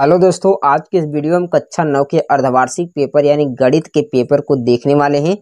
Hello दोस्तों, आज के इस वीडियो में कक्षा 9 के अर्धवार्षिक पेपर यानी गणित के पेपर को देखने वाले हैं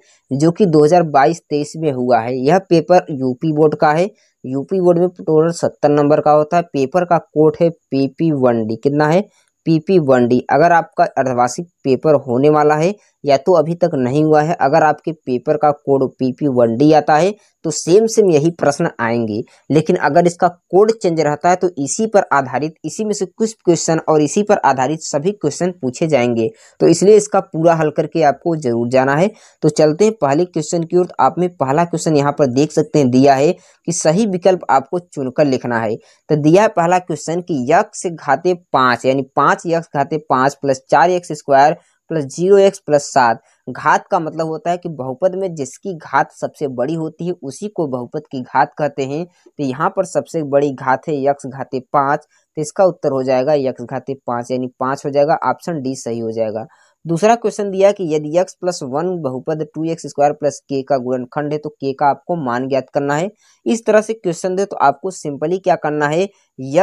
जो कि 2022-23 में हुआ है। यह पेपर यूपी बोर्ड का है। यूपी बोर्ड में टोटल 70 नंबर का होता है। पेपर का कोड है PP1D। कितना है? PP1D। अगर आपका अर्धवार्षिक पेपर होने वाला है या तो अभी तक नहीं हुआ है, अगर आपके पेपर का कोड PP1D आता है तो सेम यही प्रश्न आएंगे, लेकिन अगर इसका कोड चेंज रहता है तो इसी पर आधारित, इसी में से कुछ क्वेश्चन और इसी पर आधारित सभी क्वेश्चन पूछे जाएंगे, तो इसलिए इसका पूरा हल करके आपको जरूर जाना है। तो चलते हैं पहले क्वेश्चन की ओर। आप में पहला क्वेश्चन यहाँ पर देख सकते हैं, दिया है कि सही विकल्प आपको चुनकर लिखना है। तो दिया है पहला क्वेश्चन कि यक्स घाते 5 यानी 5x घाते 5 plus 4x square plus 0x plus 7। घात का मतलब होता है कि बहुपद में जिसकी घात सबसे बड़ी होती है उसी को बहुपद की घात कहते हैं। तो यहाँ पर सबसे बड़ी घात है x घाते 5, तो इसका उत्तर हो जाएगा x घाते 5 यानी 5 हो जाएगा। ऑप्शन डी सही हो जाएगा। दूसरा क्वेश्चन दिया कि यदि x+1 बहुपद 2x² प्लस k का गुणनखंड है तो k का आपको मान ज्ञात करना है। इस तरह से क्वेश्चन दे तो आपको सिंपली क्या करना है,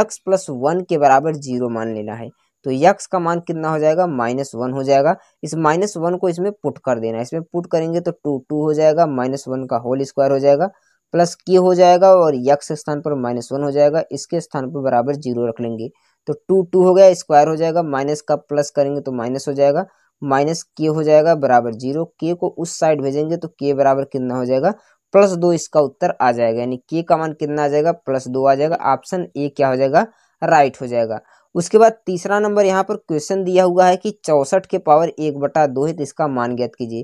x+1 के बराबर 0 मान लेना है। तो x का मान कितना हो जाएगा? -1 हो जाएगा। इस -1 को इसमें पुट कर देना है। इसमें पुट करेंगे तो 2 हो जाएगा, -1 का होल स्क्वायर हो जाएगा, प्लस k हो जाएगा और x के स्थान पर -1 हो जाएगा, इसके स्थान पर बराबर 0 रख लेंगे। तो 2 हो गया, स्क्वायर हो जाएगा, माइनस का प्लस करेंगे तो माइनस हो जाएगा, -k हो जाएगा बराबर 0। k को उस साइड भेजेंगे तो k बराबर कितना हो जाएगा? +2। इसका उत्तर आ जाएगा, यानी k का मान कितना आ जाएगा? +2 आ जाएगा। ऑप्शन ए क्या हो जाएगा? राइट हो जाएगा। उसके बाद तीसरा नंबर यहाँ पर क्वेश्चन दिया हुआ है कि 64 के पावर 1/2 है, तो इसका मान ज्ञात कीजिए।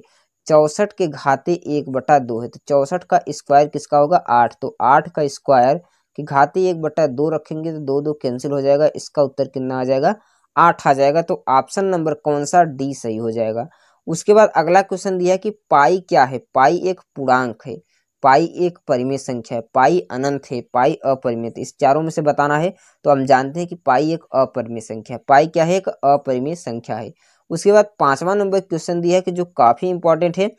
64 के घाते 1/2 है, तो 64 का स्क्वायर किसका होगा? 8। तो 8 का स्क्वायर के घाते 1/2 रखेंगे तो 2 कैंसिल हो जाएगा, इसका उत्तर कितना आ जाएगा? 8 आ जाएगा। तो ऑप्शन नंबर कौन सा? डी सही हो जाएगा। उसके बाद अगला क्वेश्चन दिया कि पाई क्या है? पाई एक पूर्णांक है, पाई एक परिमेय संख्या है, पाई अनंत है, पाई अपरिमेय। इस चारों में से बताना है। तो हम जानते हैं कि पाई एक अपरिमेय संख्या है। पाई क्या है? एक अपरिमेय संख्या है। उसके बाद पांचवा नंबर क्वेश्चन दिया है कि जो काफी इंपॉर्टेंट है,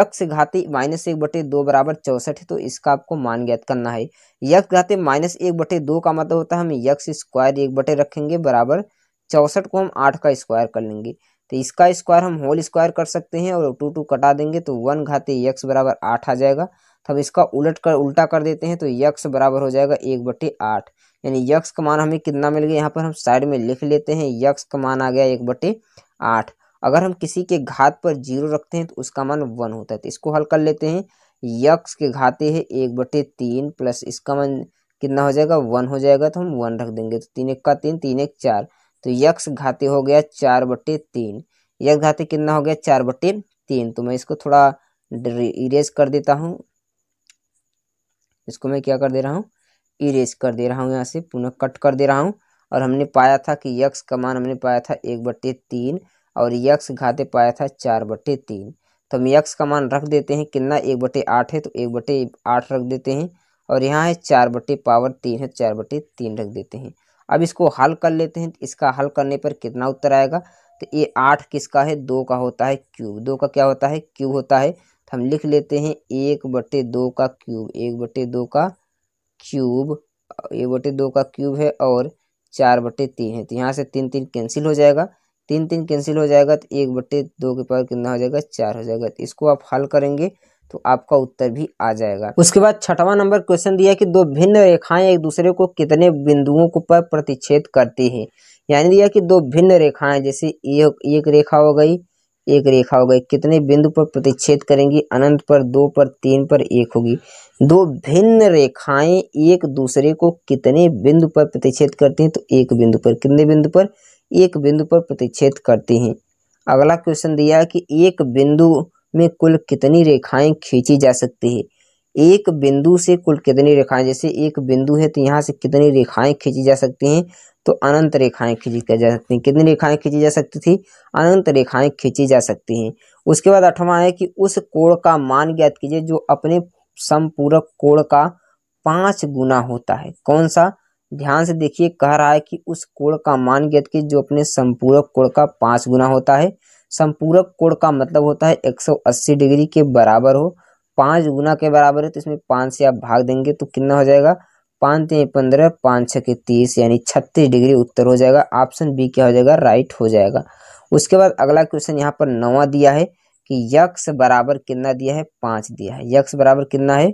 x घाते -1/2 बराबर 64 है, तो इसका आपको मान ज्ञात करना है। x घाते -1/2 का मतलब होता है हम x² 1/2 रखेंगे बराबर 64 को हम 8 का स्क्वायर कर लेंगे, तो इसका स्क्वायर हम होल स्क्वायर कर सकते हैं और 2 कटा देंगे तो 1 घाते x बराबर 8 आ जाएगा। तो हम इसका उल्टा कर देते हैं तो x बराबर हो जाएगा 1/8, यानी x का मान हमें कितना मिल गया? यहाँ पर हम साइड में लिख लेते हैं, x का मान आ गया 1/8। अगर हम किसी के घात पर 0 रखते हैं तो उसका मान 1 होता है। तो इसको हल कर लेते हैं, x के घाते है 1/3 प्लस इसका मान कितना हो जाएगा? 1 हो जाएगा। तो हम 1 रख देंगे तो 3 × 1 = 3, 3 × 1 = 4। तो यक्स घाते हो गया 4/3। यक्स घाते कितना हो गया? 4/3। तो मैं इसको थोड़ा इरेज कर देता हूँ, इसको मैं क्या कर दे रहा हूँ? इरेज कर दे रहा हूँ, यहाँ से पुनः कट कर दे रहा हूँ। और हमने पाया था कि यक्स का मान हमने पाया था 1/3 और यक्स घाते पाया था 4/3। तो हम यक्स का मान रख देते हैं, कितना? 1/8 है, तो 1/8 रख देते हैं। और यहाँ है 4/3 है, 4/3 रख देते हैं। अब इसको हल कर लेते हैं। इसका हल करने पर कितना उत्तर आएगा? तो ये 8 किसका है? 2 का होता है क्यूब। 2 का क्या होता है? क्यूब होता है। तो हम लिख लेते हैं 1/2 का क्यूब, 1/2 का क्यूब, 1/2 का क्यूब है और 4/3 है। तो यहाँ से 3 कैंसिल हो जाएगा, 3 कैंसिल हो जाएगा, तो 1/2 के पावर कितना हो जाएगा? 4 हो जाएगा। तो इसको आप हल करेंगे तो आपका उत्तर भी आ जाएगा। उसके बाद छठवां नंबर क्वेश्चन दिया कि दो भिन्न रेखाएं एक दूसरे को कितने बिंदुओं को पर प्रतिच्छेद करती हैं, यानी दिया कि दो भिन्न रेखाएं, जैसे एक रेखा हो गई, एक रेखा हो गई, कितने बिंदु पर प्रतिच्छेद करेंगी? अनंत पर, 2 पर, 3 पर, 1 होगी। दो भिन्न रेखाएं एक दूसरे को कितने बिंदु पर प्रतिच्छेद करती हैं? तो 1 बिंदु पर। कितने बिंदु पर? 1 बिंदु पर प्रतिच्छेद करती हैं। अगला क्वेश्चन दिया कि एक बिंदु में कुल कितनी रेखाएं खींची जा सकती है? एक बिंदु से कुल कितनी रेखाएं, जैसे एक बिंदु है तो यहाँ से कितनी रेखाएं खींची जा सकती हैं? तो अनंत रेखाएं खींची जा सकती हैं। कितनी रेखाएं खींची जा सकती थी? अनंत रेखाएं खींची जा सकती हैं। उसके बाद 8वां है कि उस कोण का मान ज्ञात कीजिए जो अपने समपूरक कोण का 5 गुना होता है। कौन सा? ध्यान से देखिए, कह रहा है कि उस कोण का मान ज्ञात कीजिए जो अपने समपूरक कोण का 5 गुना होता है। संपूरक कोण का मतलब होता है 180 डिग्री के बराबर हो, 5 गुना के बराबर है, तो इसमें 5 से आप भाग देंगे तो कितना हो जाएगा? पाँच तीन 15, 5 6 30 यानी 36 डिग्री उत्तर हो जाएगा। ऑप्शन बी क्या हो जाएगा, राइट हो जाएगा। उसके बाद अगला क्वेश्चन यहाँ पर 9वां दिया है कि यक्स बराबर कितना दिया है, 5 दिया है। यक्स बराबर कितना है,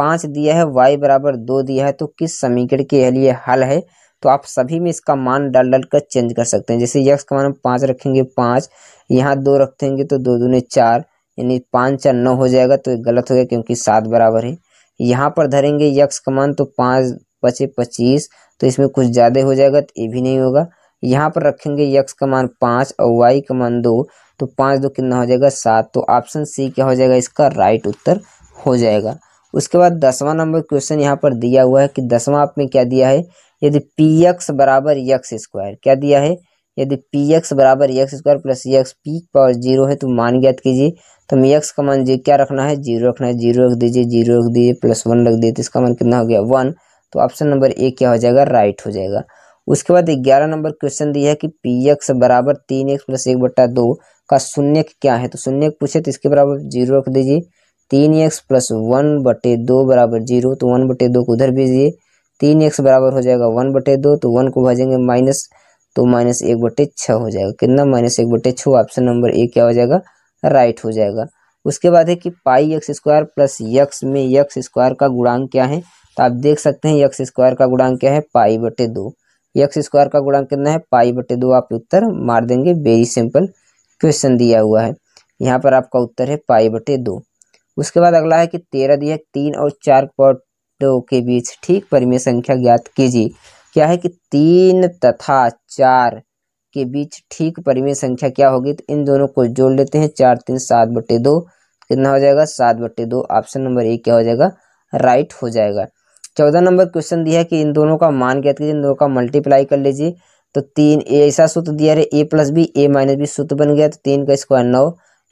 5 दिया है। y बराबर 2 दिया है। तो किस समीकरण के लिए हल है, तो आप सभी में इसका मान डाल डाल कर चेंज कर सकते हैं। जैसे यक्स का मान 5 रखेंगे 5, यहाँ 2 रखेंगे तो 2 दूने 4 यानी 5 4 9 हो जाएगा। तो गलत हो गया क्योंकि 7 बराबर है। यहाँ पर धरेंगे यक्स का मान तो 5 5 25, तो इसमें कुछ ज़्यादा हो जाएगा तो ये भी नहीं होगा। यहाँ पर रखेंगे यक्स का मान 5 और वाई का मान 2, तो 5 2 कितना हो जाएगा, 7। तो ऑप्शन सी क्या हो जाएगा, इसका राइट उत्तर हो जाएगा। उसके बाद 10वां नंबर क्वेश्चन यहाँ पर दिया हुआ है कि 10वां आप में क्या दिया है, यदि पी एक्स बराबर यक्स स्क्वायर, क्या दिया है, यदि पी एक्स बराबर x square plus x P power 0 है तो मान ज्ञात कीजिए। तो हम यक्स का मान क्या रखना है, 0 रखना है। 0 रख दीजिए, 0 रख दीजिए, प्लस 1 रख दीजिए, तो इसका मान कितना हो गया, 1। तो ऑप्शन नंबर ए क्या हो जाएगा, राइट हो जाएगा। उसके बाद 11 नंबर क्वेश्चन दिया है कि पी एक्स बराबर 3x प्लस 1/2 का शून्यक क्या है। तो शून्यक पूछे तो इसके बराबर 0 रख दीजिए, 3x प्लस 1/2 बराबर 0। तो 1/2 को उधर भेजिए, 3x बराबर हो जाएगा 1/2। तो 1 को भाजेंगे माइनस, तो माइनस 1/6 हो जाएगा। कितना, माइनस 1/6। ऑप्शन नंबर ए क्या हो जाएगा, राइट हो जाएगा। उसके बाद है कि pi x square plus x में यक्स स्क्वायर का गुणांक क्या है। तो आप देख सकते हैं यक्स स्क्वायर का गुणांक क्या है, पाई/2। यक्स स्क्वायर का गुणांक कितना है, पाई/2। आप उत्तर मार देंगे, वेरी सिंपल क्वेश्चन दिया हुआ है। यहाँ पर आपका उत्तर है पाई/2। उसके बाद अगला है कि 13 दिया है 3 और 4/2 के बीच ठीक परिमेय संख्या ज्ञात कीजिए। क्या है कि 3 तथा 4 के बीच ठीक परिमेय संख्या क्या होगी, तो इन दोनों को जोड़ लेते हैं। 4 3 7/2 कितना हो जाएगा, 7/2। ऑप्शन नंबर ए क्या हो जाएगा, राइट हो जाएगा। 14 नंबर क्वेश्चन दिया है कि इन दोनों का मान ज्ञात कीजिए, इन दोनों का मल्टीप्लाई कर लीजिए। तो 3 ऐसा सूत्र दिया है, a + b a - b सूत्र बन गया। तो 3 का स्क्वायर 9,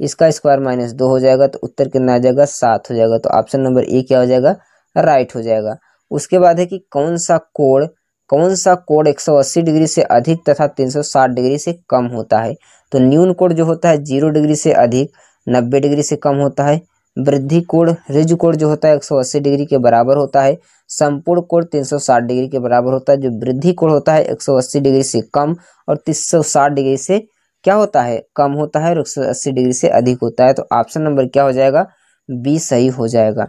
इसका स्क्वायर -2 हो जाएगा। तो उत्तर कितना आ जाएगा, 7 हो जाएगा। तो ऑप्शन नंबर ए क्या हो जाएगा, राइट हो जाएगा। उसके बाद है कि कौन सा कोण 180 डिग्री से अधिक तथा 360 डिग्री से कम होता है। तो न्यून कोण जो होता है 0 डिग्री से अधिक 90 डिग्री से कम होता है। वृद्धि कोण रिज कोण जो होता है 180 डिग्री के बराबर होता है। संपूर्ण कोण 360 डिग्री के बराबर होता है। जो वृद्धि कोण होता है 180 डिग्री से कम और 360 डिग्री से क्या होता है, कम होता है और 180 डिग्री से अधिक होता है। तो ऑप्शन नंबर क्या हो जाएगा, बी सही हो जाएगा।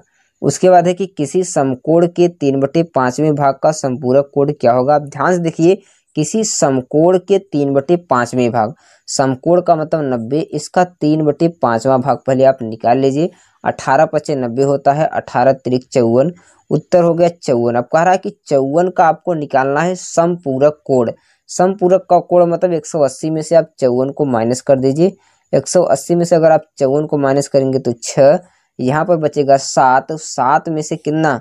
उसके बाद है कि किसी समकोण के 3/5वें भाग का संपूरक कोण क्या होगा। आप ध्यान से देखिए, किसी समकोण के 3/5वें भाग, समकोण का मतलब 90, इसका 3/5वां भाग पहले आप निकाल लीजिए। 18 × 5 90 होता है, 18 × 3 54, उत्तर हो गया 54। अब कह रहा है कि 54 का आपको निकालना है समपूरक कोण। समपूरक का कोण मतलब 180 में से आप 54 को माइनस कर दीजिए। 180 में से अगर आप 54 को माइनस करेंगे तो 6, यहाँ पर बचेगा 7। 7 में से कितना,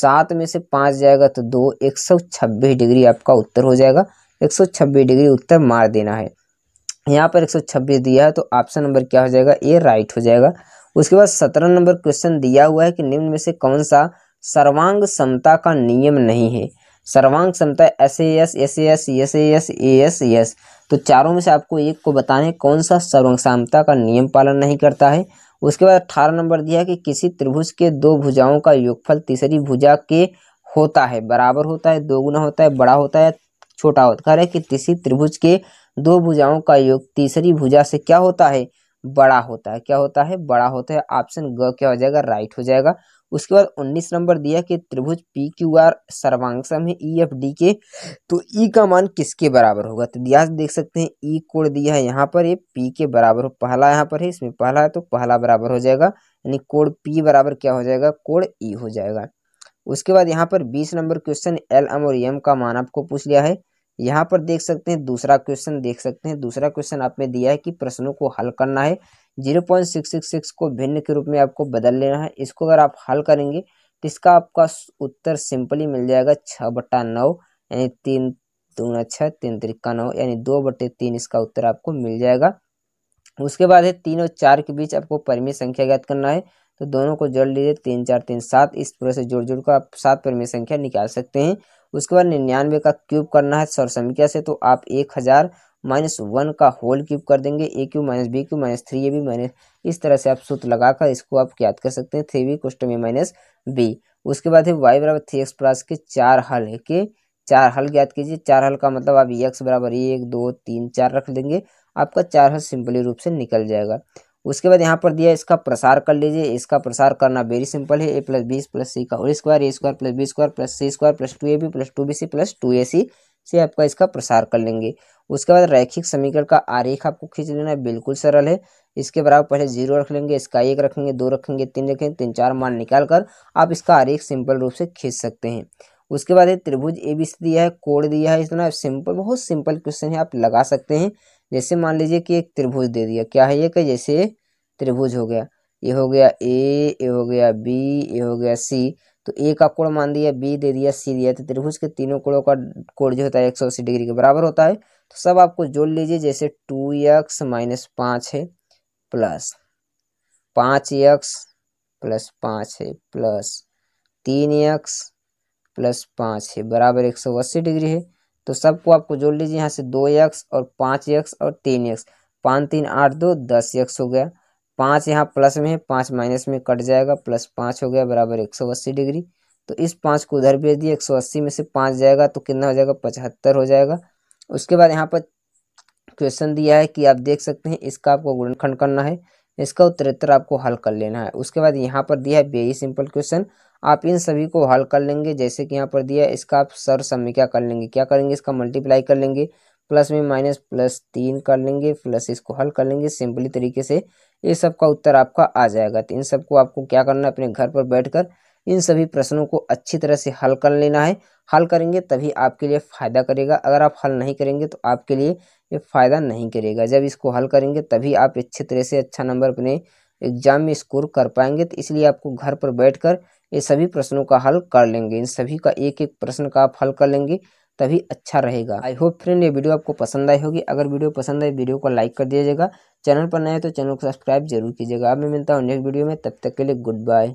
7 में से 5 जाएगा तो 2, 126 डिग्री आपका उत्तर हो जाएगा। 126 डिग्री उत्तर मार देना है। यहाँ पर 126 दिया है, तो ऑप्शन नंबर क्या हो जाएगा, ये राइट हो जाएगा। उसके बाद 17 नंबर क्वेश्चन दिया हुआ है कि निम्न में से कौन सा सर्वांग समता का नियम नहीं है। सर्वांग समता SAS, SAS, SAS, SAS, AS। तो चारों में से आपको एक को बताना है कौन सा सर्वांग समता का नियम पालन नहीं करता है। उसके बाद 18 नंबर दिया है कि किसी त्रिभुज के 2 भुजाओं का योगफल तीसरी भुजा के होता है, बराबर होता है, 2 गुना होता है, बड़ा होता है, छोटा होता है। कह रहे कि किसी त्रिभुज के 2 भुजाओं का योग तीसरी भुजा से क्या होता है, बड़ा होता है। क्या होता है, बड़ा होता है। ऑप्शन ग क्या हो जाएगा, राइट हो जाएगा। उसके बाद 19 नंबर दिया कि त्रिभुज PQR सर्वांगसम है EFD के, तो E का मान किसके बराबर होगा। तो दिया देख सकते हैं E कोण दिया है, यहाँ पर ये P के बराबर हो, पहला यहाँ पर है, इसमें पहला है तो पहला बराबर हो जाएगा, यानी कोण P बराबर क्या हो जाएगा, कोण E हो जाएगा। उसके बाद यहाँ पर 20 नंबर क्वेश्चन LM और M का मान आपको पूछ लिया है। यहाँ पर देख सकते हैं दूसरा क्वेश्चन, देख सकते हैं दूसरा क्वेश्चन आप में दिया है कि प्रश्नों को हल करना है। 0.666 को भिन्न के रूप में आपको बदल लेना है। इसको अगर आप हल करेंगे तो इसका आपका उत्तर सिंपली मिल जाएगा 6/9 यानी 3 दूना 6, 3 त्रिका 9 यानी 2/3 इसका उत्तर आपको मिल जाएगा। उसके बाद है 3 और 4 के बीच आपको परिमेय संख्या ज्ञात करना है। तो दोनों को जोड़ लीजिए, 3 4 3 7, इस पूरे से जोड़ कर आप 7 परिमेय संख्या निकाल सकते हैं। उसके बाद 99 का क्यूब करना है सौर संख्या से। तो आप 1000 - 1 का होल क्यूब कर देंगे, a³ - b³ - 3ab - इस तरह से आप सूत्र लगाकर इसको आप याद कर सकते हैं, 3b = -b। उसके बाद है वाई बराबर 3x प्लस के चार हल है कि चार हल ज्ञात कीजिए। चार हल का मतलब आप x बराबर 1 2 3 4 रख देंगे, आपका चार हल सिंपली रूप से निकल जाएगा। उसके बाद यहाँ पर दिया है इसका प्रसार कर लीजिए। इसका प्रसार करना वेरी सिंपल है, a plus b plus c का whole square, a square plus b square plus c square plus 2ab plus 2bc plus 2ac से आपका इसका प्रसार कर लेंगे। उसके बाद रैखिक समीकरण का आरेख आपको खींच लेना है, बिल्कुल सरल है। इसके बराबर पहले 0 रख लेंगे, इसका 1 रखेंगे, 2 रखेंगे, 3 रखेंगे, 3 4 मान निकाल कर आप इसका आरेख सिंपल रूप से खींच सकते हैं। उसके बाद त्रिभुज एबीसी दिया है, कोण दिया है, इतना सिंपल बहुत सिंपल क्वेश्चन है, आप लगा सकते हैं। जैसे मान लीजिए कि एक त्रिभुज दे दिया, क्या है ये कि जैसे त्रिभुज हो गया, ये हो गया ए, ये हो गया बी, ये हो गया सी। तो ए का कोण मान दिया, बी दे दिया, सी दिया। तो त्रिभुज के तीनों कोणों का कोण जो होता है 180 डिग्री के बराबर होता है। तो सब आपको जोड़ लीजिए, जैसे 2x माइनस 5 है प्लस 5x प्लस 5 है प्लस 3x प्लस 5 है बराबर 180 डिग्री है। तो सबको आपको जोड़ लीजिए, यहाँ से 2x और 5x और 3x, 5 3 8 2 10x हो गया। 5 यहाँ प्लस में है, 5 माइनस में कट जाएगा, प्लस 5 हो गया बराबर 180 डिग्री। तो इस 5 को उधर भेज दिए, 180 में से 5 जाएगा तो कितना हो जाएगा, 75 हो जाएगा। उसके बाद यहाँ पर क्वेश्चन दिया है कि आप देख सकते हैं, इसका आपको गुणनखंड करना है, इसका उत्तरोत्तर आपको हल कर लेना है। उसके बाद यहाँ पर दिया है वेरी सिंपल क्वेश्चन, आप इन सभी को हल कर लेंगे। जैसे कि यहाँ पर दिया है इसका आप सर्वसम्य क्या कर लेंगे, क्या करेंगे, इसका मल्टीप्लाई कर लेंगे, प्लस में माइनस प्लस 3 कर लेंगे, प्लस इसको हल कर लेंगे। सिंपली तरीके से ये सब का उत्तर आपका आ जाएगा। तो इन सबको आपको क्या करना है, अपने घर पर बैठकर इन सभी प्रश्नों को अच्छी तरह से हल कर लेना है। हल करेंगे तभी आपके लिए फ़ायदा करेगा, अगर आप हल नहीं करेंगे तो आपके लिए ये फ़ायदा नहीं करेगा। जब इसको हल करेंगे तभी आप अच्छी तरह से अच्छा नंबर अपने एग्जाम में स्कोर कर पाएंगे। तो इसलिए आपको घर पर बैठकर ये सभी प्रश्नों का हल कर लेंगे, इन सभी का एक एक प्रश्न का आप हल कर लेंगे तभी अच्छा रहेगा। आई होप फ्रेंड ये वीडियो आपको पसंद आई होगी। अगर वीडियो पसंद आए वीडियो को लाइक कर दीजिएगा, चैनल पर नए हो तो चैनल को सब्सक्राइब जरूर कीजिएगा। अब मैं मिलता हूँ नेक्स्ट वीडियो में, तब तक के लिए गुड बाय।